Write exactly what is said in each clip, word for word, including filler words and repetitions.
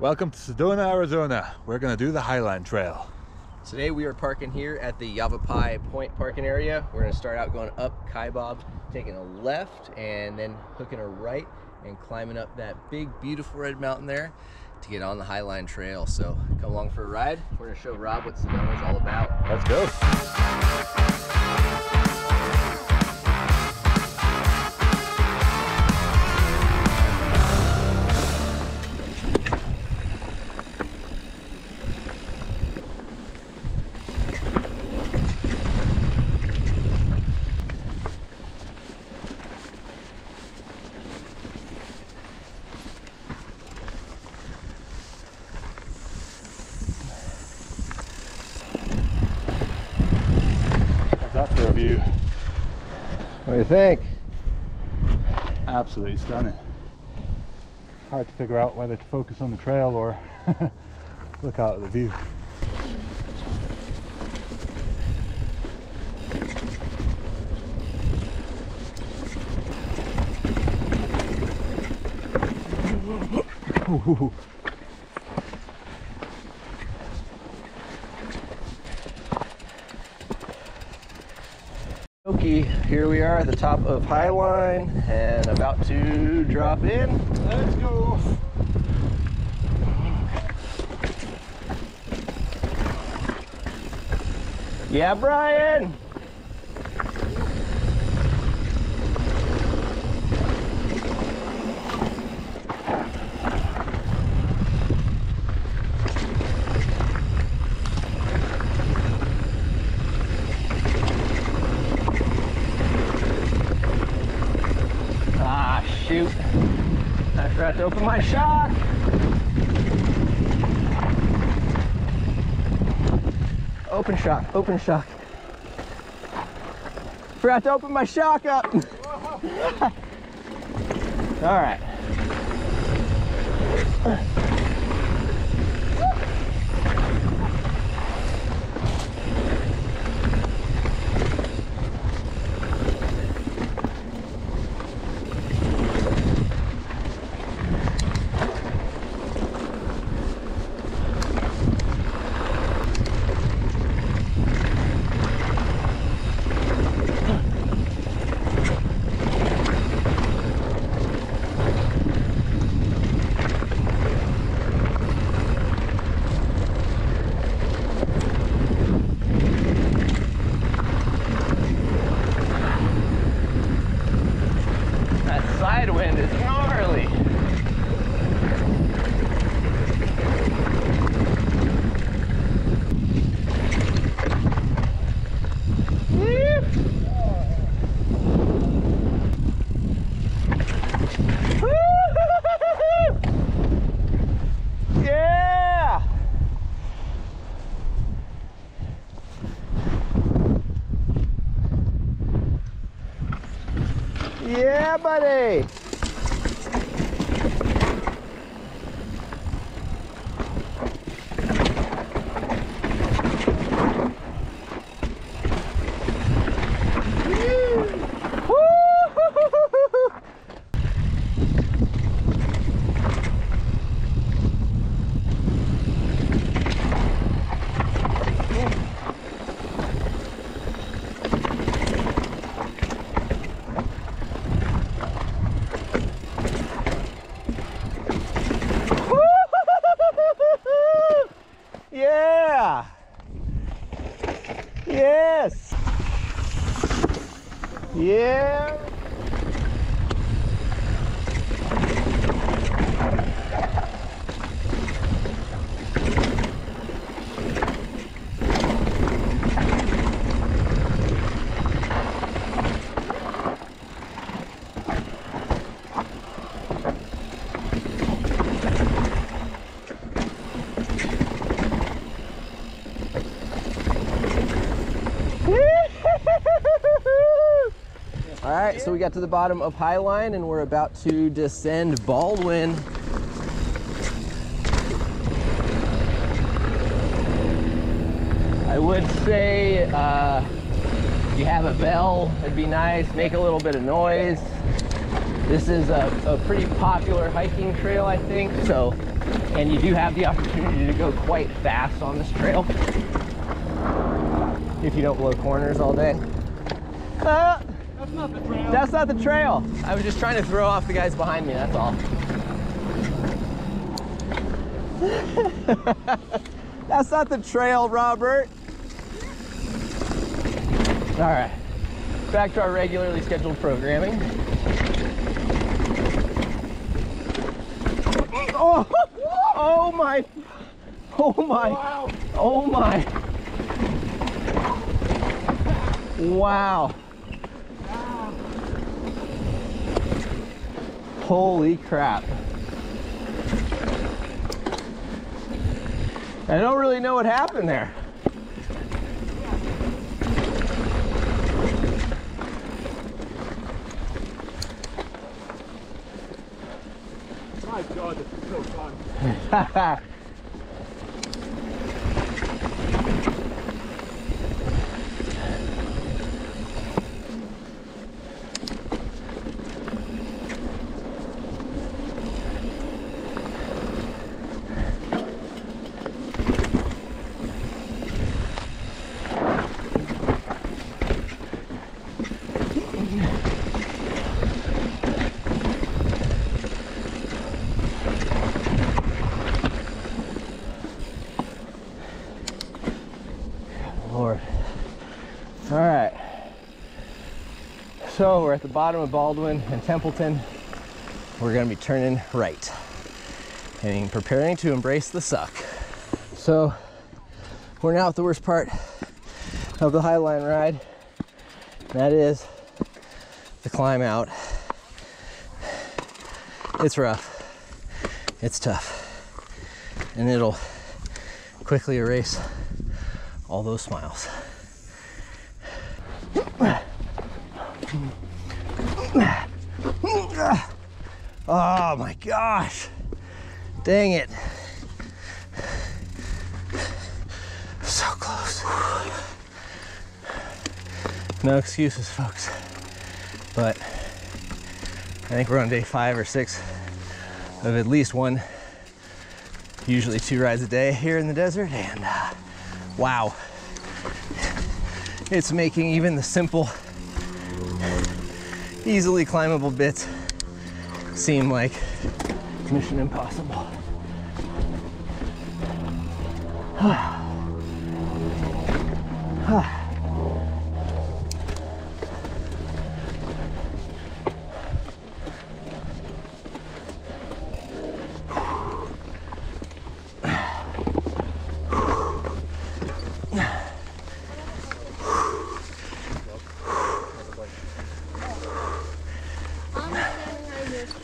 Welcome to Sedona, Arizona. We're gonna do the Hiline Trail. Today we are parking here at the Yavapai Point parking area. We're gonna start out going up Kaibab, taking a left and then hooking a right and climbing up that big, beautiful red mountain there to get on the Hiline Trail. So come along for a ride. We're gonna show Rob what Sedona is all about. Let's go. View. What do you think? Absolutely stunning. Hard to figure out whether to focus on the trail or look out at the view. Ooh. Okay, here we are at the top of Hiline and about to drop in. Let's go. Yeah, Brian. Shoot, I forgot to open my shock. Open shock, open shock. Forgot to open my shock up. All right. Yeah, buddy. Yeah! Yes! Yeah! All right, so we got to the bottom of Hiline and we're about to descend Baldwin. I would say uh, if you have a bell, it'd be nice, make a little bit of noise. This is a, a pretty popular hiking trail, I think, so and you do have the opportunity to go quite fast on this trail if you don't blow corners all day. Uh, that's not the trail. That's not the trail. I was just trying to throw off the guys behind me, that's all. That's not the trail, Robert. All right, back to our regularly scheduled programming. Oh, oh my, oh my, wow. Oh my. Wow. Wow. Holy crap. I don't really know what happened there. My God, this is so fun. So we're at the bottom of Baldwin and Templeton. We're gonna be turning right and preparing to embrace the suck. So we're now at the worst part of the Hiline ride. That is the climb out. It's rough, it's tough, and it'll quickly erase all those smiles. Oh my gosh, dang it. So close. No excuses, folks. But I think we're on day five or six of at least one, usually two rides a day here in the desert. And uh, wow, it's making even the simple, easily climbable bits seem like mission impossible.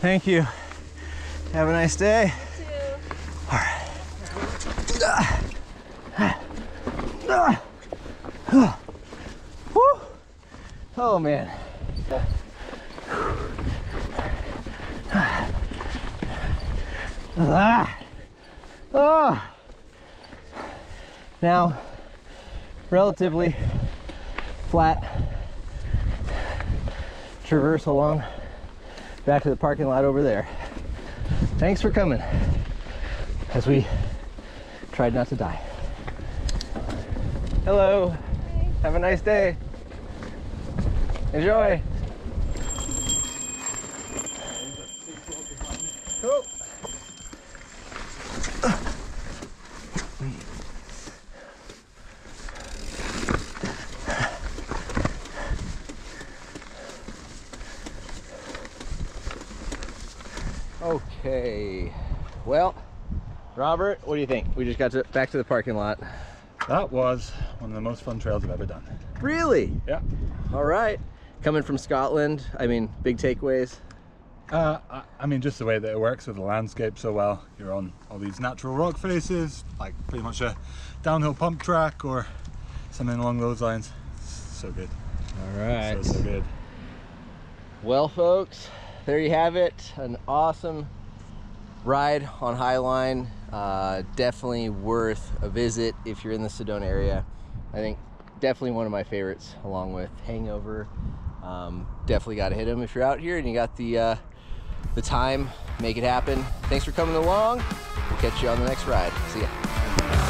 Thank you. Have a nice day. You too. All right. Oh man. Now, relatively flat traverse along back to the parking lot over there. Thanks for coming as we tried not to die. Hello. Hi. Have a nice day. Enjoy. Oh. Okay, well, Robert, what do you think? We just got to, back to the parking lot. That was one of the most fun trails I've ever done. Really? Yeah. All right. Coming from Scotland, I mean, big takeaways? Uh, I, I mean, just the way that it works with the landscape so well. You're on all these natural rock faces, like pretty much a downhill pump track or something along those lines. So good. All right. So, so good. Well, folks, there you have it. An awesome ride on Hiline, uh, definitely worth a visit if you're in the Sedona area. I think definitely one of my favorites, along with Hangover. Um, definitely got to hit them if you're out here and you got the uh, the time. Make it happen. Thanks for coming along. We'll catch you on the next ride. See ya.